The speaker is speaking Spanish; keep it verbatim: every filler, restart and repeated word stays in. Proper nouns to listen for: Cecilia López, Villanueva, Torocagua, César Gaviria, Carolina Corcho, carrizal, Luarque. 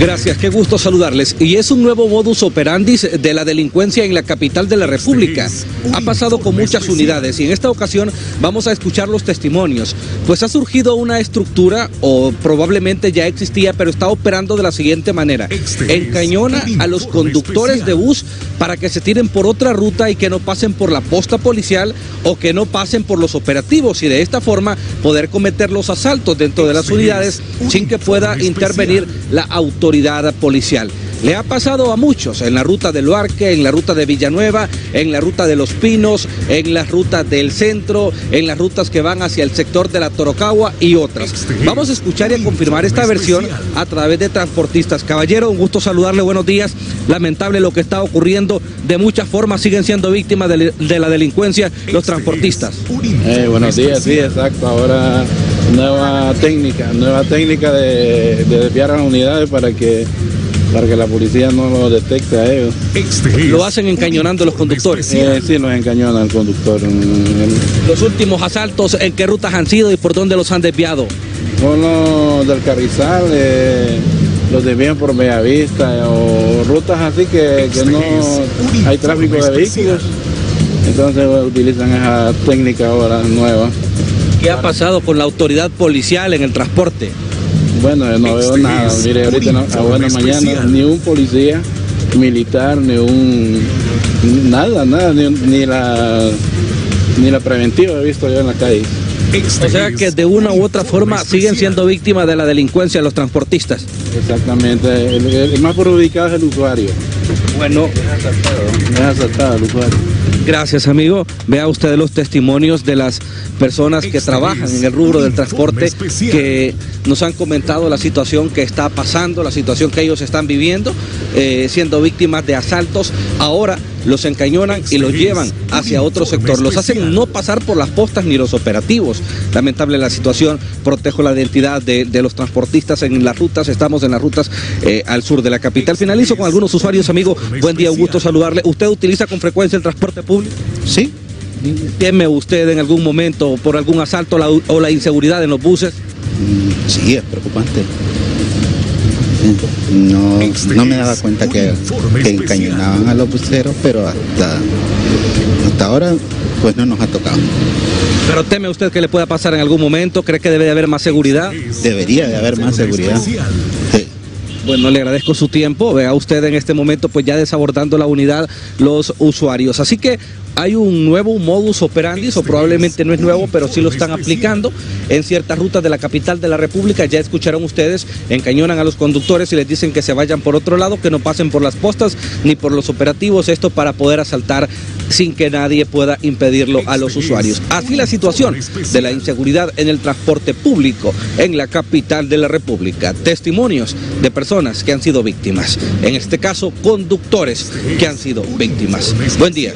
Gracias, qué gusto saludarles. Y es un nuevo modus operandi de la delincuencia en la capital de la República. Ha pasado con muchas unidades y en esta ocasión vamos a escuchar los testimonios. Pues ha surgido una estructura, o probablemente ya existía, pero está operando de la siguiente manera. Encañona a los conductores de bus para que se tiren por otra ruta y que no pasen por la posta policial o que no pasen por los operativos, y de esta forma poder cometer los asaltos dentro de las unidades sin que pueda intervenir la autoridad. autoridad policial. Le ha pasado a muchos, en la ruta de Luarque, en la ruta de Villanueva, en la ruta de Los Pinos, en las rutas del centro, en las rutas que van hacia el sector de la Torocagua y otras. Vamos a escuchar y a confirmar esta versión a través de transportistas. Caballero, un gusto saludarle, buenos días. Lamentable lo que está ocurriendo, de muchas formas siguen siendo víctimas de, de la delincuencia los transportistas. Eh, buenos días, sí, exacto, ahora... Nueva técnica, nueva técnica de, de desviar a las unidades para que, para que la policía no lo detecte a ellos. ¿Lo hacen encañonando los conductores? Eh, sí, nos encañonan el conductor. ¿Los últimos asaltos en qué rutas han sido y por dónde los han desviado? Son los del Carrizal, eh, los desvían por Bellavista o rutas así que, que no hay tráfico de vehículos. Entonces utilizan esa técnica ahora nueva. ¿Qué ha pasado con la autoridad policial en el transporte? Bueno, no veo nada. Mire, ahorita no, a buena mañana, ni un policía militar, ni un... Nada, nada, ni, ni, la, ni la preventiva he visto yo en la calle. O sea que de una u otra forma siguen siendo víctimas de la delincuencia los transportistas. Exactamente, el, el más perjudicado es el usuario. Bueno, es asaltado, es asaltado el usuario. Gracias, amigo. Vea usted los testimonios de las personas que trabajan en el rubro del transporte, que nos han comentado la situación que está pasando, la situación que ellos están viviendo, eh, siendo víctimas de asaltos. Ahora los encañonan y los llevan hacia otro sector. Los hacen no pasar por las postas ni los operativos. Lamentable la situación. Protejo la identidad de, de los transportistas en las rutas. Estamos en las rutas eh, al sur de la capital. Finalizo con algunos usuarios, amigo. Buen día, un gusto saludarle. ¿Usted utiliza con frecuencia el transporte público? Sí. ¿Teme usted en algún momento por algún asalto la, o la inseguridad en los buses? Sí, es preocupante. No, no me daba cuenta que, que encañonaban a los buceros, pero hasta, hasta ahora pues no nos ha tocado. ¿Pero teme usted que le pueda pasar en algún momento? ¿Cree que debe de haber más seguridad? Debería de haber más seguridad. Sí. Bueno, le agradezco su tiempo. Vea usted en este momento pues ya desabordando la unidad los usuarios. Así que hay un nuevo modus operandi, o probablemente no es nuevo, pero sí lo están aplicando en ciertas rutas de la capital de la República. Ya escucharon ustedes, encañonan a los conductores y les dicen que se vayan por otro lado, que no pasen por las postas ni por los operativos, esto para poder asaltar sin que nadie pueda impedirlo a los usuarios. Así la situación de la inseguridad en el transporte público en la capital de la República. Testimonios de personas que han sido víctimas, en este caso conductores que han sido víctimas. Buen día.